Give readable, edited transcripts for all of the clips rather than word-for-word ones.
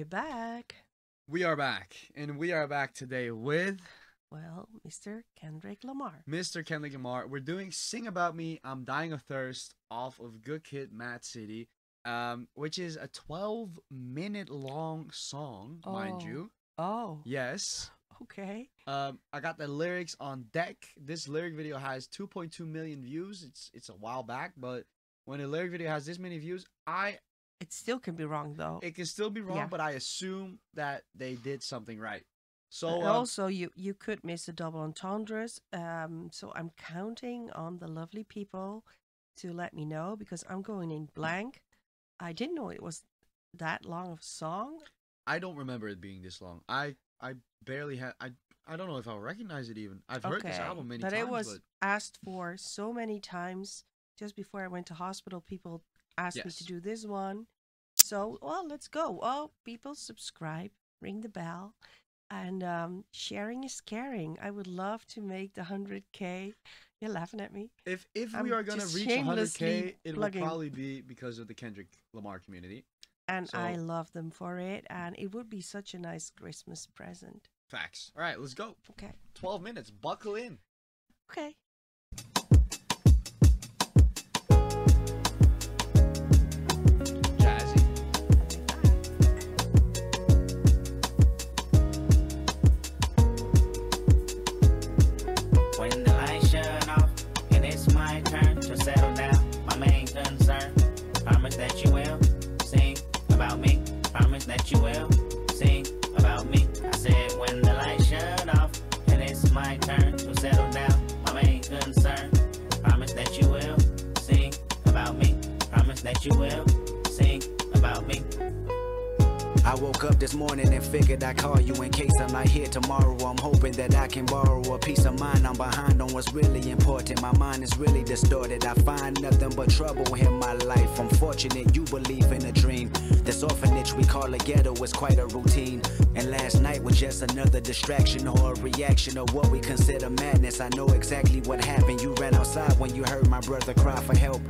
We're back. We are back. And we are back today with... well, Mr. Kendrick Lamar. Mr. Kendrick Lamar. We're doing Sing About Me, I'm Dying of Thirst off of Good Kid, m.A.A.d City, which is a 12-minute long song, mind you. Oh. Yes. Okay. I got the lyrics on deck. This lyric video has 2.2 million views. It's a while back, but when a lyric video has this many views, it still can be wrong, though. It can still be wrong, yeah. But I assume that they did something right. So also, you could miss the double entendres. So I'm counting on the lovely people to let me know, because I'm going in blank. I didn't know it was that long of a song. I don't remember it being this long. I barely had. I don't know if I'll recognize it even. I've heard this album many times. But it was asked for so many times. Just before I went to hospital, people asked me to do this one. So, well, let's go. Well, people, subscribe, ring the bell, and sharing is caring. I would love to make the 100K. You're laughing at me. If we are gonna reach 100K, it will probably be because of the Kendrick Lamar community. And so, I love them for it, and it would be such a nice Christmas present. Facts. All right, let's go. Okay. 12 minutes. Buckle in. Okay. Jazzy. When the lights shut off, and it's my turn to settle down, my main concern, promise that you will. About me, promise that you will sing about me. I said when the light shut off, and it's my turn to settle down, my main concern, promise that you will sing about me, promise that you will sing about me. I woke up this morning and figured I'd call you in case I'm not here tomorrow. I'm hoping that I can borrow a piece of mind. I'm behind on what's really important. My mind is really distorted. I find nothing but trouble in my life. I'm fortunate you believe in a dream. This orphanage we call a ghetto is quite a routine. And last night was just another distraction or a reaction of what we consider madness. I know exactly what happened. You ran outside when you heard my brother cry for help.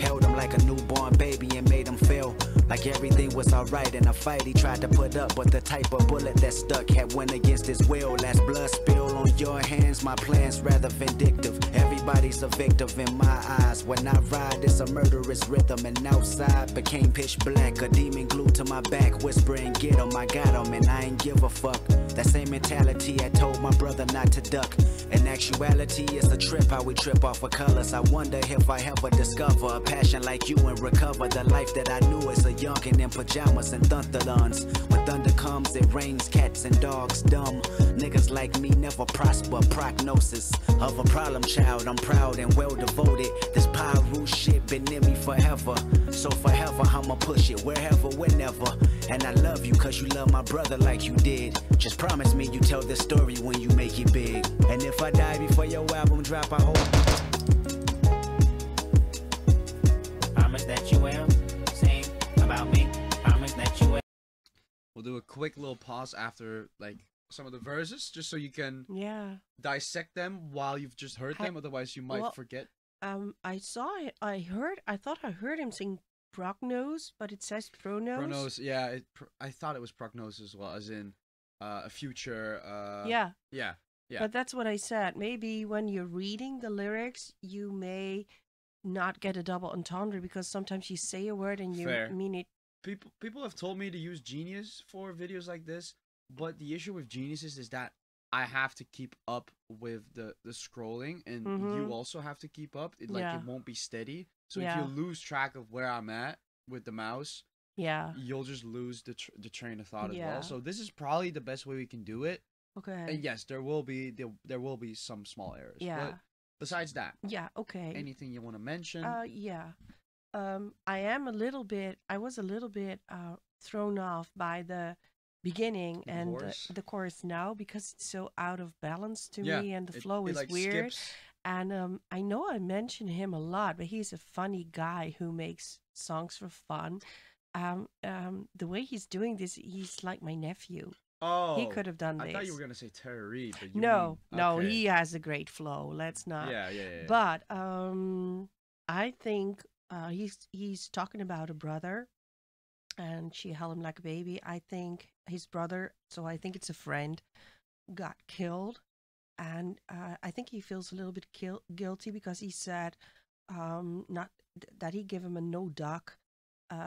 Held him like a newborn baby and made him feel like everything was alright in a fight. He tried to put up, but the type of bullet that stuck had went against his will. Last blood spill on your hands, my plan's rather vindictive. Everybody's a victim in my eyes. When I ride, it's a murderous rhythm. And outside became pitch black, a demon glued to my back, whispering, get him, I got him, and I ain't give a fuck. That same mentality I told my brother not to duck. In actuality, it's a trip how we trip off of colors. I wonder if I ever discover a passion like you and recover the life that I knew as a youngin' in pajamas and thunder. When thunder comes, it rains cats and dogs dumb. Niggas like me never prosper. Prognosis of a problem child. I'm proud and well devoted. This pyro shit been in me forever. So forever I'ma push it wherever, whenever. And I love you cause you love my brother like you did. Just promise me you tell this story when you make it big. And if I die before your album drop, I hope. Promise that you will sing about me. Promise that you will. We'll do a quick little pause after like some of the verses, just so you can dissect them while you've just heard them. Otherwise, you might forget. I thought I heard him sing prognose, but it says pronos. Pronos, yeah. I thought it was prognose as well, as in a future. Yeah. But that's what I said. Maybe when you're reading the lyrics, you may not get a double entendre because sometimes you say a word and you mean it. People have told me to use Genius for videos like this, but the issue with Genius is that I have to keep up with the scrolling, and you also have to keep up. It, like, it won't be steady. So if you lose track of where I'm at with the mouse, you'll just lose the train of thought as well. So this is probably the best way we can do it. Okay. And yes, there will be some small errors. Yeah. But besides that. Yeah. Okay. Anything you want to mention? I was a little bit thrown off by the beginning and the chorus now, because it's so out of balance to me, and the flow is like weird. Skips. And I know I mention him a lot, but he's a funny guy who makes songs for fun. The way he's doing this, he's like my nephew. Oh, he could have done this. I thought you were gonna say Tara Reid, but you no, he has a great flow. Let's not. Yeah. But I think. He's talking about a brother and she held him like a baby. I think his brother, so I think it's a friend, got killed. And I think he feels a little bit guilty because he said not that he gave him a no duck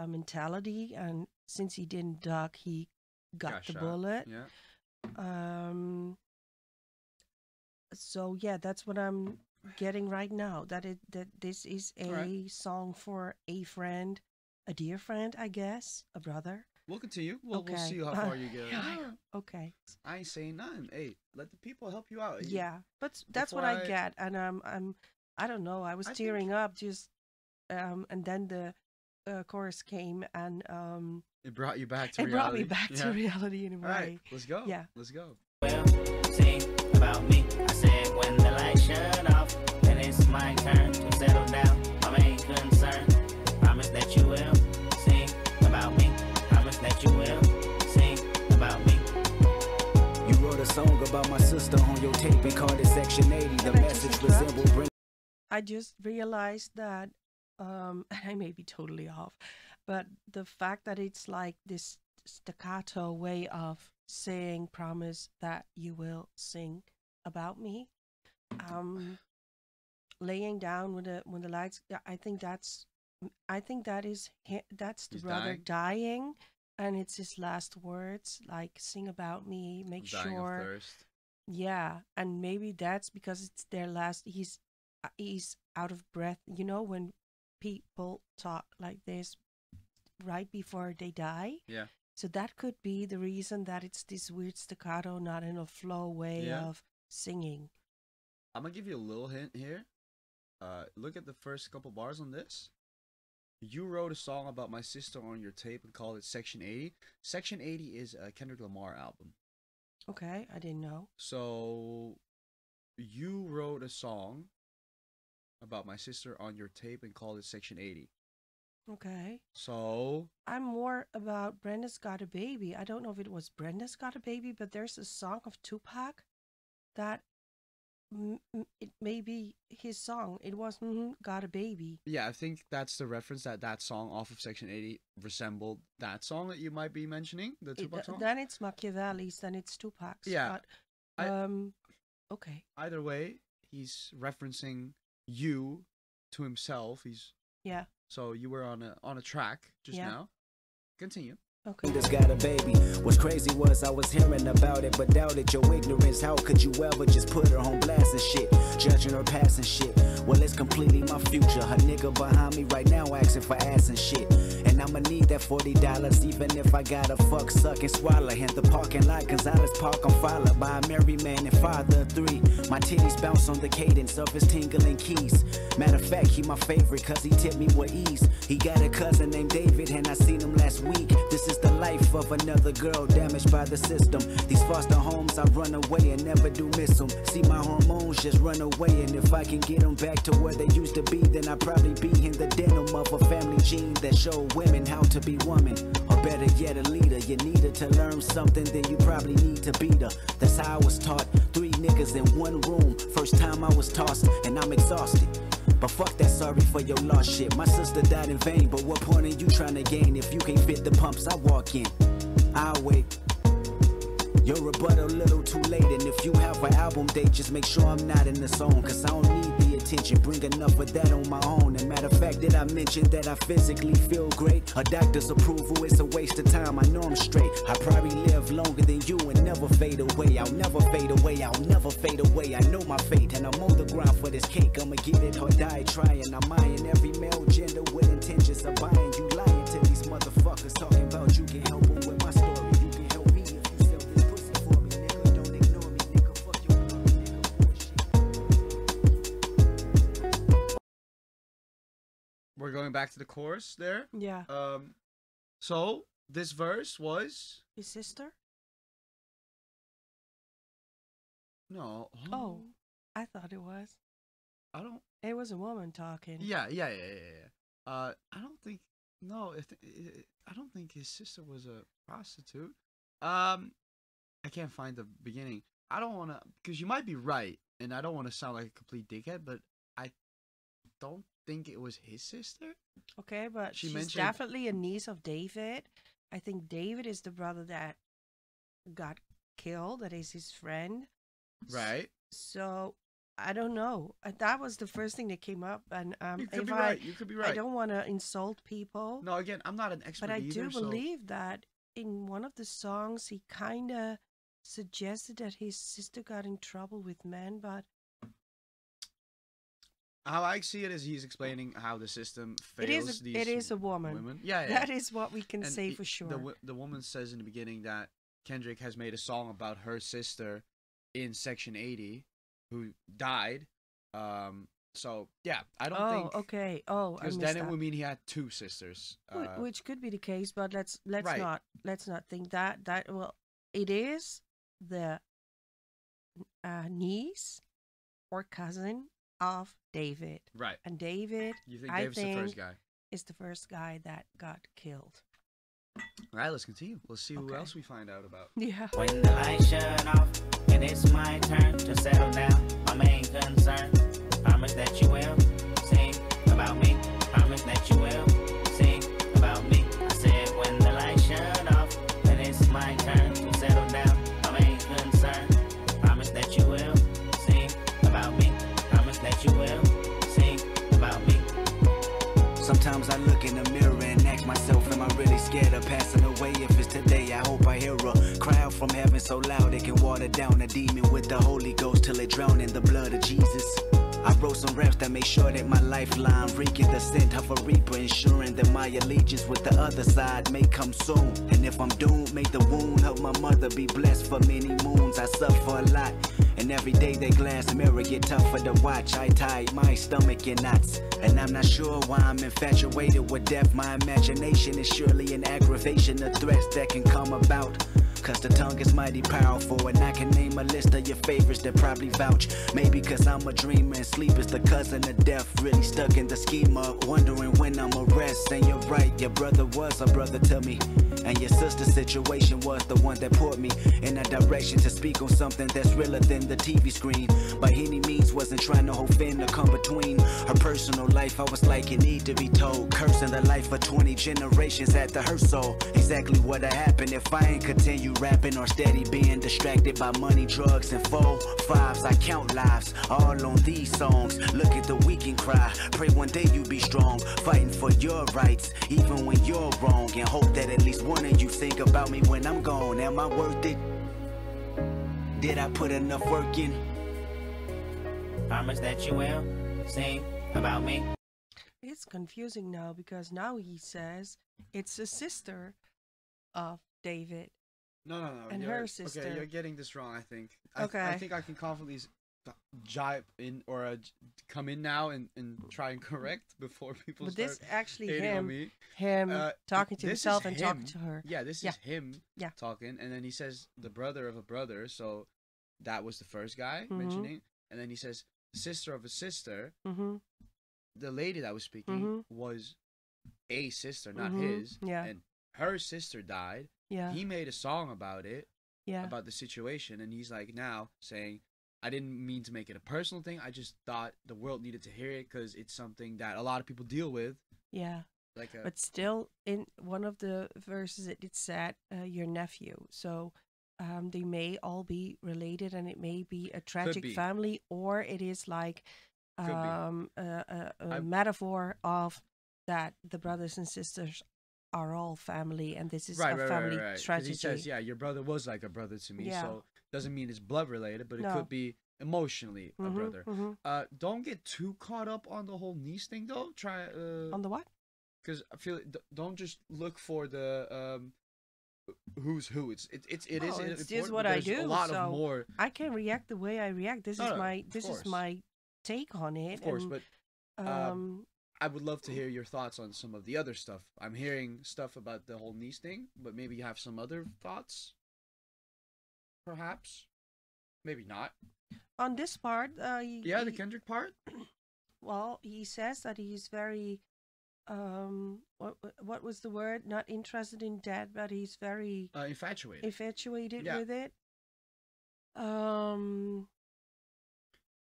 mentality. And since he didn't duck, he got the bullet. Yeah. So, yeah, that's what I'm getting right now. That this is a song for a friend, a dear friend, I guess, a brother. We'll continue. We'll see how far you get. Yeah. Okay. I ain't saying nothing. Hey, let the people help you out. Yeah, but that's what I get, and I don't know. I was tearing up just, and then the chorus came, and it brought you back to reality. It brought me back to reality in a way. All right, let's go. Yeah, let's go. Well, sing about me. I said when the light shut off, then it's my turn to settle down. My main concern. Promise that you will sing about me. That you will sing about me. You wrote a song about my sister on your tape and called it Section 80. The message resembled. I just realized that, and I may be totally off, but the fact that it's like this staccato way of saying, promise that you will sing about me. Laying down when the lights, I think that's the brother dying. And it's his last words, like, sing about me, make sure. Of thirst. Yeah, and maybe that's because it's their last, he's out of breath. You know, when people talk like this right before they die? Yeah. So that could be the reason that it's this weird staccato, not in a flow way of singing. I'm going to give you a little hint here. Look at the first couple bars on this. You wrote a song about my sister on your tape and called it Section 80. Section 80 is a Kendrick Lamar album. Okay, I didn't know. So, you wrote a song about my sister on your tape and called it Section 80. Okay. So, I'm more about Brenda's Got a Baby. I don't know if it was Brenda's Got a Baby, but there's a song of Tupac that... it may be his song. It was Got a Baby. Yeah, I think that's the reference that song off of Section 80 resembled that song that you might be mentioning, the Tupac song. Then it's Machiavelli's, then it's Tupac's. Yeah. But, okay. Either way, he's referencing you to himself. He's So you were on a track just now. Continue. Okay. Just got a baby. What's crazy was I was hearing about it, but doubted your ignorance. How could you ever just put her on blast and shit? Judging her past and shit. Well, it's completely my future. Her nigga behind me right now asking for ass and shit. And I'ma need that $40 even if I gotta fuck, suck, and swallow. Hit the parking lot, Gonzalez Park, I'm followed by a married man and father of three. My titties bounce on the cadence of his tingling keys. Matter of fact, he my favorite cause he tipped me with ease. He got a cousin named David and I seen him last week. This is the life of another girl damaged by the system. These foster homes, I run away and never do miss them. See, my hormones just run away, and if I can get them back to where they used to be, then I'd probably be in the denim of a family gene that show women how to be woman, or better yet a leader. You need her to learn something, then you probably need to beat her. That's how I was taught. 3 niggas in one room. First time I was tossed and I'm exhausted. But fuck that sorry for your lost shit. My sister died in vain, but what point are you trying to gain? If you can't fit the pumps, I walk in. I'll wait. Your rebuttal a little too late. And if you have an album date, just make sure I'm not in the zone. Cause I don't need the attention. Bring enough of that on my own. And matter of fact, did I mention that I physically feel great? A doctor's approval is a waste of time. I know I'm straight. I probably live longer than you and never fade away. I'll never fade away. I'll never fade away. I know my fate and I'm on the grind for this cake. I'ma get it or die trying. I'm eyeing every male gender with intentions of buying. You lying to these motherfuckers talking about you can help them with my story. You can help me if you sell this pussy for me, nigga. Don't ignore me, nigga. Fuck your mother, nigga. Bullshit. We're going back to the chorus there. Yeah. So this verse was his sister. No. Oh, I thought it was. I don't. It was a woman talking. Yeah. I don't think. No, I don't think his sister was a prostitute. I can't find the beginning. I don't want to, because you might be right, and I don't want to sound like a complete dickhead, but I don't think it was his sister. Okay, but she's definitely a niece of David. I think David is the brother that got killed, that is his friend. Right. So I don't know. That was the first thing that came up, and you could be right. You could be right. I don't want to insult people. No, again, I'm not an expert. But I do believe that in one of the songs, he kind of suggested that his sister got in trouble with men. But how I see it is, he's explaining how the system fails these women. It is a woman. Yeah, yeah, that is what we can say for sure. The woman says in the beginning that Kendrick has made a song about her sister in Section 80. Who died? So yeah, I don't think. Oh, okay. Oh, because then it would mean he had two sisters, which could be the case. But let's not think that well, it is the niece or cousin of David, right? And David, you think David's the first guy? Is the first guy that got killed. All right, let's continue. We'll see who else we find out about. Yeah. When the lights shut off and it's my turn to settle down, my main concern, promise that you will sing about me, promise that you will sing about me. I said when the lights shut off and it's my turn to settle down, my main concern, promise that you will sing about me, promise that you will sing about me. Sometimes I look in the mirror and ask myself, am I really scared of passing away? If it's today, I hope I hear a cry from heaven so loud it can water down a demon with the Holy Ghost till it drown in the blood of Jesus. I wrote some raps that made sure that my lifeline reeking the scent of a reaper, ensuring that my allegiance with the other side may come soon. And if I'm doomed, may the wound help my mother be blessed for many moons. I suffer a lot, and every day that glass mirror get tougher to watch. I tie my stomach in knots, and I'm not sure why I'm infatuated with death. My imagination is surely an aggravation of threats that can come about, cause the tongue is mighty powerful, and I can name a list of your favorites that probably vouch. Maybe cause I'm a dreamer and sleep is the cousin of death, really stuck in the schema, wondering when I'ma rest. And you're right, your brother was a brother to me, and your sister's situation was the one that poured me in a direction to speak on something that's realer than the TV screen. By any means wasn't trying to hold Finn to come between her personal life. I was like, it need to be told, cursing the life of 20 generations after her soul. Exactly what'd happen if I ain't continue rapping or steady being distracted by money, drugs, and 4-5s. I count lives all on these songs. Look at the weekend cry, pray one day you be strong, fighting for your rights even when you're wrong, and hope that at least one of you think about me when I'm gone. Am I worth it? Did I put enough work in? Promise that you will sing about me. It's confusing now, because now he says it's a sister of David. No. And her sister. Okay, you're getting this wrong, I think. I think I can confidently jive in or come in now and try and correct before people start. But this actually him talking to himself and talking to her. Yeah, this is him talking. And then he says the brother of a brother. So that was the first guy mentioning. And then he says sister of a sister. The lady that was speaking was a sister, not his. Yeah. And her sister died. Yeah. He made a song about it, about the situation, and he's like now saying, I didn't mean to make it a personal thing. I just thought the world needed to hear it because it's something that a lot of people deal with. Yeah, like but still, in one of the verses, it said your nephew. So they may all be related, and it may be a tragic family, or it is like a metaphor of that the brothers and sisters are all family, and this is a family tragedy. He says, yeah, your brother was like a brother to me, so doesn't mean it's blood related, but it could be emotionally a brother. Don't get too caught up on the whole niece thing, though. Try on the what? Because I feel don't just look for the who's who. It is what I do. A lot of more. I can react the way I react. This is my take on it. Of course, but I would love to hear your thoughts on some of the other stuff. I'm hearing stuff about the whole niece thing, but maybe you have some other thoughts? Perhaps? Maybe not. On this part, the Kendrick part? Well, he says that he's very, what was the word? Not interested in death, but he's very... infatuated. Infatuated with it.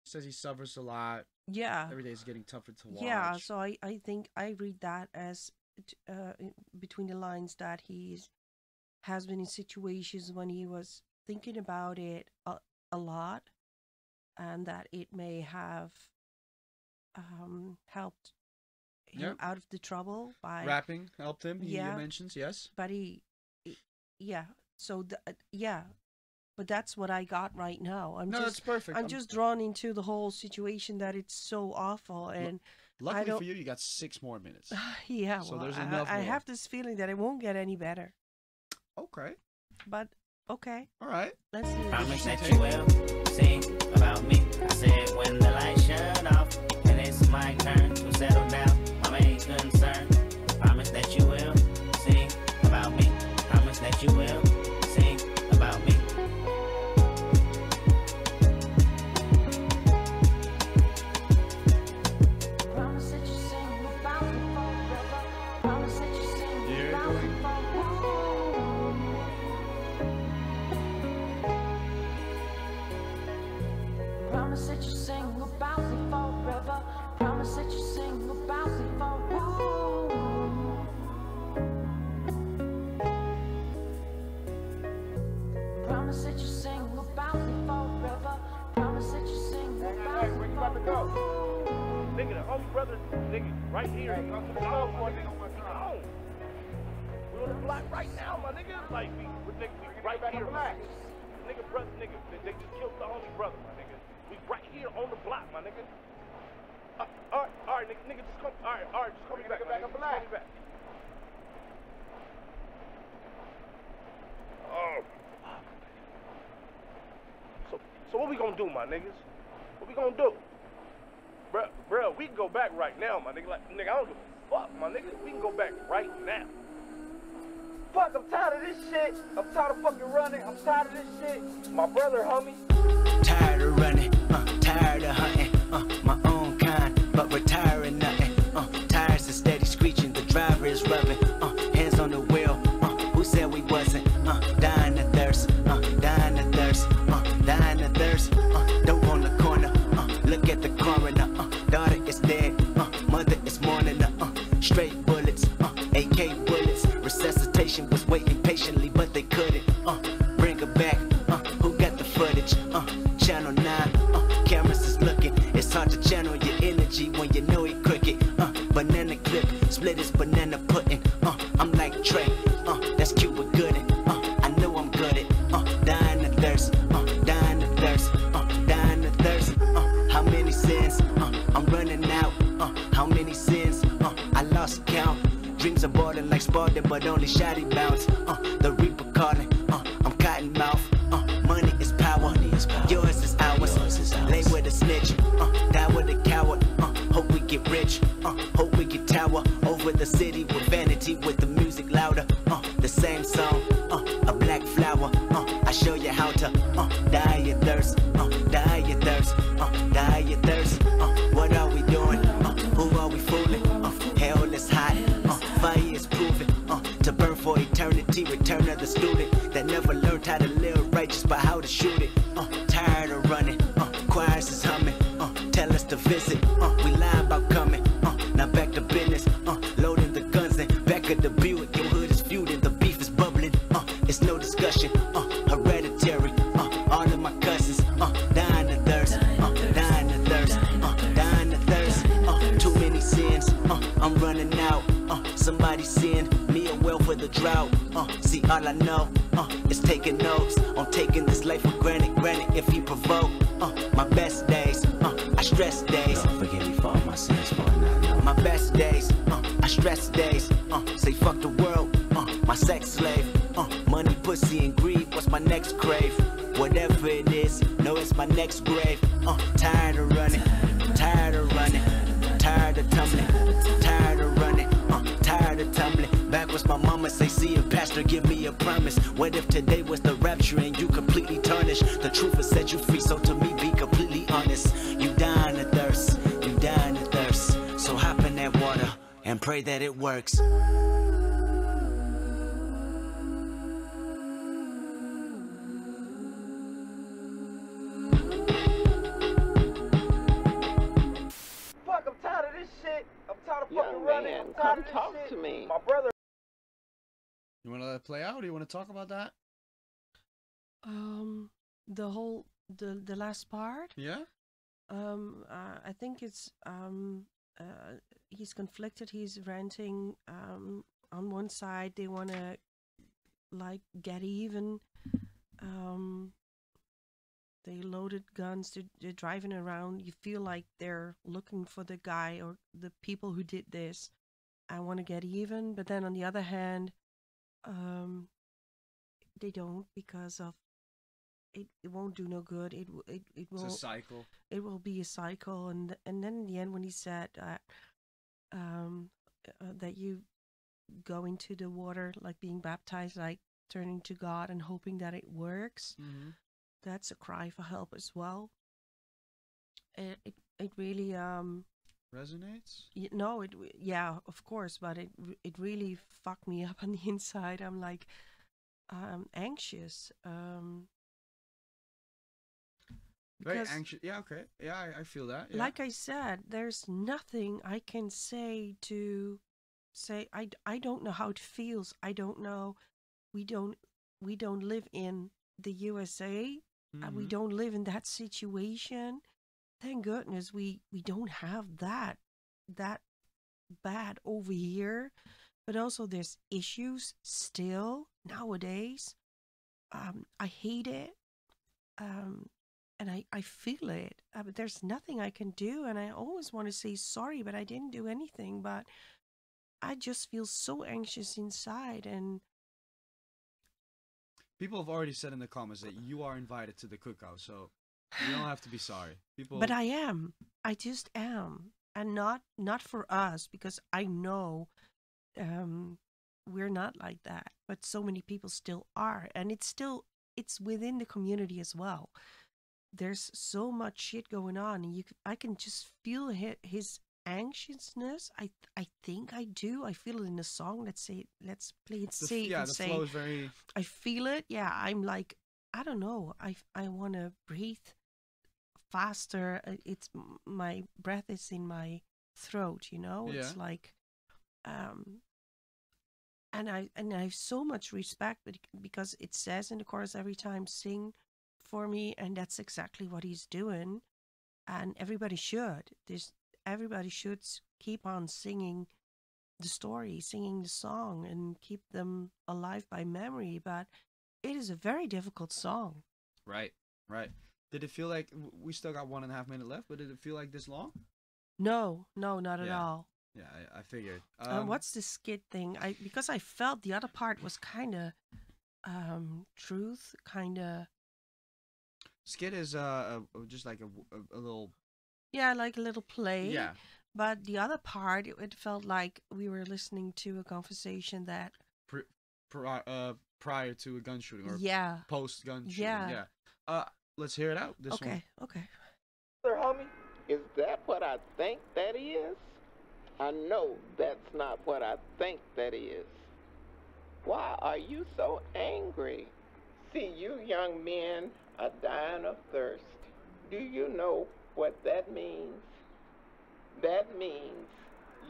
Says he suffers a lot. Yeah. Every day is getting tougher to watch. Yeah, so I think I read that as between the lines that he has been in situations when he was thinking about it a lot, and that it may have helped him out of the trouble by rapping helped him. He mentions but but that's what I got right now. That's perfect. I'm just drawn into the whole situation that it's so awful. And luckily for you, you got 6 more minutes. Yeah, so well, there's enough. I have this feeling that it won't get any better. Okay. But okay. All right. Let's do it. Promise that you will sing about me. I said when the light shut off, and it's my turn to settle down. My main concern. Promise that you will sing about me. Promise that you will sing about me. Promise that you sing about me forever. Promise that you sing about me forever. Promise that you sing about me forever. Promise that you sing about me. Where you about to go? Nigga, the homie brother, nigga, right here. Hey, I'm all for nigga on my car. We're on the block right now, my nigga. Like we right back here. Nigga, brother, nigga, they just killed the homie brother, my nigga. We right here on the block, my nigga. All right, nigga, just come. All right, just come back up black. Come back. Oh. So what we gonna do, my niggas? What we gonna do? Bruh, we can go back right now, my nigga. Like, nigga, I don't give a fuck, my nigga. We can go back right now. Fuck, I'm tired of this shit. I'm tired of fucking running. I'm tired of this shit. My brother, homie. Tired of running, tired of hunting, my own kind, but we're tired of nothing, tires are steady screeching, the driver is rubbing, hands on the wheel, who said we wasn't, dying of thirst, dying of thirst, dying of thirst, dope on the corner, look at the coroner, daughter is dead, mother is mourning, straight bullets, AK bullets, resuscitation was waiting patiently, but they couldn't, bring her back, who got the footage, Channel 9, cameras is looking. It's hard to channel your energy when you know it crooked. Banana clip, split his banana pudding. I'm like Trey, that's Cuba Gooding. I know I'm good at dying of thirst, dying of thirst, dying of thirst. How many sins? I'm running out. How many sins? I lost count. Dreams are boarding like Spalding, but only shoddy bounce. The Reaper calling. I'm cotton mouth. Money is power. Yours is ours. Lay with a snitch, die with a coward. Hope we get rich, hope we get tower over the city with vanity, with the music louder. The same song, a black flower. I show you how to die your thirst, die your thirst, die your thirst. What are we doing? Who are we fooling? Hell is hot, fire is proven to burn for eternity. Return of the student that never learned how to live righteous, but how to shoot it. Tired of running, choirs is humming, tell us to visit, we lie about coming, now back to business, loading the guns and back of the Buick, your hood is feuding, the beef is bubbling, it's no discussion, hereditary, all of my cousins, dying of thirst, dying of thirst, dying of thirst, too many sins, I'm running out, somebody send me a well for the drought, see all I know, is taking notes, I'm taking this life for granted. Granted, if you provoke my best days, I stress days. Lord, forgive me for all my sins, for not knowing. My best days, I stress days. Say fuck the world, my sex slave. Money, pussy, and greed. What's my next crave? Whatever it is, know it's my next grave. Tired of running, tired of running, tired of tumbling, tired of running, tired of tumbling. Backwards, my mama say, see a pastor, give me a promise. What if today was the rapture and you completely tarnished? The truth has set you free, so to me, be completely honest. You dying of thirst, you dying of thirst. So hop in that water and pray that it works. play out? Do you want to talk about that? The last part. Yeah. I think it's he's conflicted. He's ranting. On one side, they want to like get even. They loaded guns. They're driving around. You feel like they're looking for the guy or the people who did this. I want to get even. But then on the other hand, they don't, because of it won't do no good. It will. It's a cycle. It will be a cycle. And then in the end, when he said that you go into the water, like being baptized, like turning to God and hoping that it works. Mm-hmm. That's a cry for help as well. It really resonates. No, it, yeah, of course, but it really fucked me up on the inside. I'm like, I'm anxious. Very anxious. Yeah, okay. Yeah, I feel that. Yeah. Like I said, there's nothing I can say to say I don't know how it feels. I don't know. We don't live in the USA. Mm-hmm. We don't live in that situation. Thank goodness we don't have that bad over here. But also there's issues still nowadays. I hate it. And I feel it. But there's nothing I can do. And I always want to say sorry, but I didn't do anything. But I just feel so anxious inside. And people have already said in the comments that you are invited to the cookout, so you don't have to be sorry. People, but I am. I just am, and not for us, because I know we're not like that. But so many people still are, and it's within the community as well. There's so much shit going on, and I can just feel his anxiousness. I think I do. I feel it in the song. Let's play it safe. Yeah, the flow is very. I feel it. Yeah, I'm like, I don't know. I want to breathe faster. It's my breath is in my throat. You know, yeah. It's like, and I have so much respect, because it says in the chorus every time, "Sing for me," and that's exactly what he's doing, and everybody should. Everybody should keep on singing the story, singing the song, and keep them alive by memory. But it is a very difficult song. Right, right. Did it feel like we still got 1.5 minutes left, but did it feel like this long? No, not at all. Yeah, I figured. What's the skit thing? Because I felt the other part was kind of truth, kind of. Skit is just like a little. Yeah, like a little play. Yeah. But the other part, it felt like we were listening to a conversation that prior to a gun shooting, or yeah, post gun shooting. Yeah. Yeah. Let's hear it out. This okay. One. Okay. Sir, homie, is that what I think that is? I know that's not what I think that is. Why are you so angry? See, you young men are dying of thirst. Do you know what that means? That means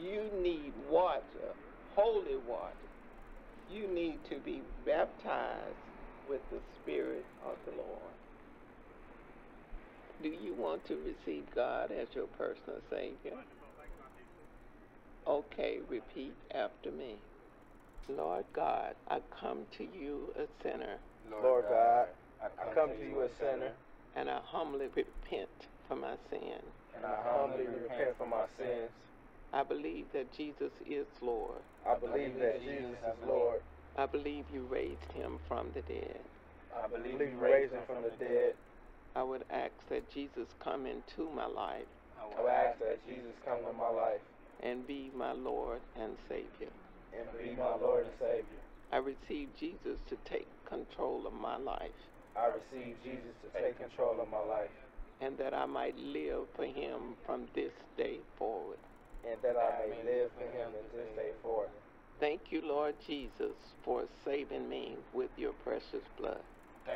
you need water, holy water. You need to be baptized with the Spirit of the Lord. Do you want to receive God as your personal Savior? Okay, repeat after me. Lord God, I come to you a sinner. Lord God, I come to you a sinner. And I humbly repent for my sin. And I humbly repent for my sins. I believe that Jesus is Lord. I believe that Jesus is Lord. I believe you raised him from the dead. I believe you raised him from the dead. I would ask that Jesus come into my life. I would ask that Jesus come into my life. And be my Lord and Savior. And be my Lord and Savior. I receive Jesus to take control of my life. I receive Jesus to take control of my life. And that I might live for him from this day forward. And that I may live for him from this day forward. Thank you, Lord Jesus, for saving me with your precious blood.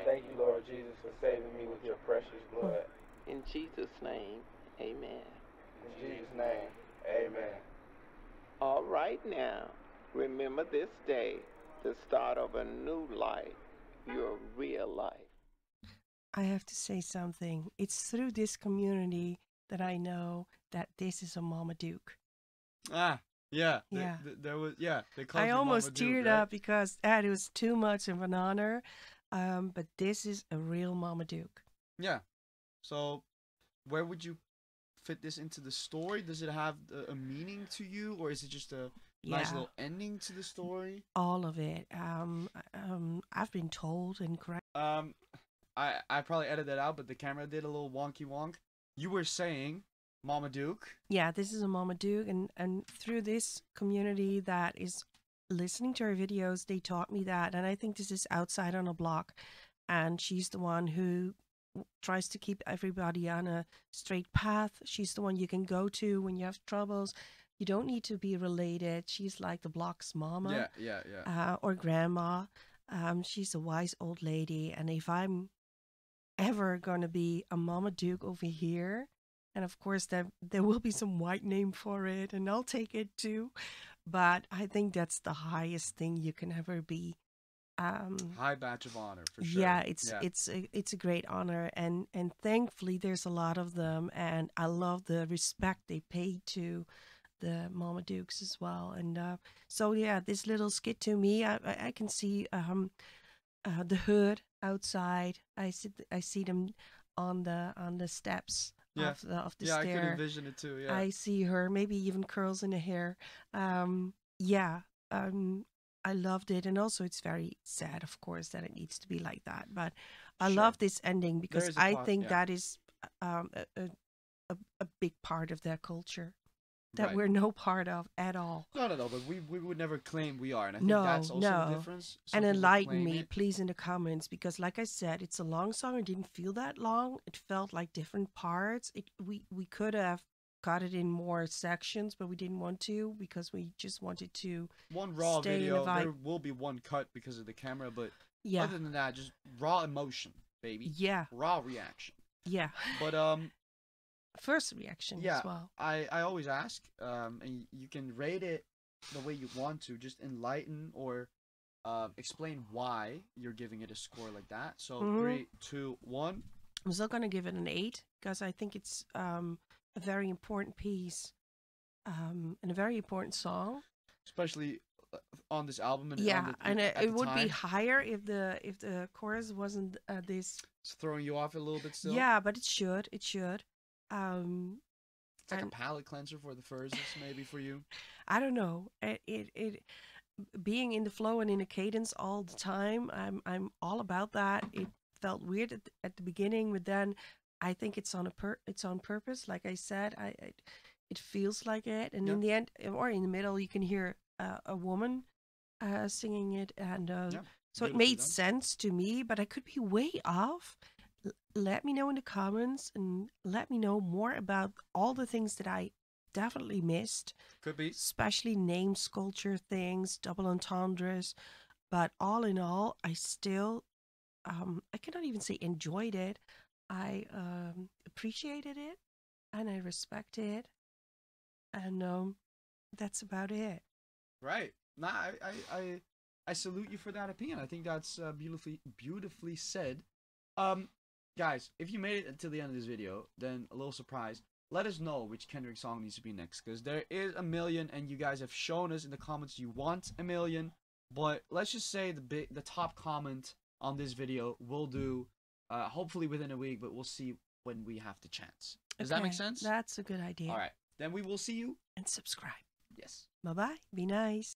Thank you, Lord Jesus, for saving me with your precious blood. In Jesus' name, amen. In Jesus' name, amen. All right now, remember this day the start of a new life, your real life. I have to say something. It's through this community that I know that this is a Marmaduke. Ah, yeah. Yeah. There was, yeah. They called I almost teared up because it was too much of an honor. But this is a real Marmaduke. Yeah. So where would you fit this into the story? Does it have a meaning to you, or is it just a nice little ending to the story? All of it. I've been told and correct. I probably edited that out, but the camera did a little wonky wonk. You were saying Marmaduke. Yeah, this is a Marmaduke, and through this community that is listening to her videos, they taught me that. And I think this is outside on a block, and she's the one who tries to keep everybody on a straight path. She's the one you can go to when you have troubles. You don't need to be related. She's like the block's mama. Yeah, yeah, yeah. Or grandma. She's a wise old lady. And if I'm ever going to be a Marmaduke over here, and of course there will be some white name for it, and I'll take it too. But I think that's the highest thing you can ever be. High badge of honor for sure. Yeah, it's a great honor, and thankfully there's a lot of them, and I love the respect they pay to the Marmadukes as well. And so yeah, this little skit to me, I can see the hood outside. I see them on the steps. Yeah. Of the stair. Yeah, I can envision it too. Yeah, I see her, maybe even curls in the hair. I loved it, and also it's very sad, of course, that it needs to be like that. But I love this ending because I think that is a big part of their culture that we're no part of at all. Not at all, but we would never claim we are, and I think that's also the difference. Some and enlighten me, please, in the comments, because like I said, it's a long song. It didn't feel that long. It felt like different parts. We could have got it in more sections, but we didn't want to because we just wanted to one raw video. There will be one cut because of the camera, but other than that, just raw emotion, baby. Yeah, raw reaction. Yeah, but first reaction as well. I always ask, and you can rate it the way you want to, just enlighten or explain why you're giving it a score like that. So 3, 2, 1. I'm still gonna give it an 8 because I think it's a very important piece, and a very important song, especially on this album. And it would be higher if the chorus wasn't this. It's throwing you off a little bit still. Yeah, but it should. It should. It's like a palate cleanser for the Furzes, maybe for you. I don't know. It being in the flow and in a cadence all the time. I'm all about that. It felt weird at the beginning, but then I think it's on purpose. Like I said, it feels like it, and in the end or in the middle, you can hear a woman singing it, and so it made sense to me. But I could be way off. Let me know in the comments, and let me know more about all the things that I definitely missed. Could be especially names, culture things, double entendres. But all in all, I still I cannot even say enjoyed it. I appreciated it, and I respected it, and that's about it. Right. Nah, I salute you for that opinion. I think that's beautifully said. Guys, if you made it until the end of this video, then a little surprise. Let us know which Kendrick song needs to be next, because there is a million, and you guys have shown us in the comments you want a million. But let's just say the top comment on this video will do. Hopefully within a week, but we'll see when we have the chance. Does that make sense? That's a good idea. All right. Then we will see you. And subscribe. Yes. Bye-bye. Be nice.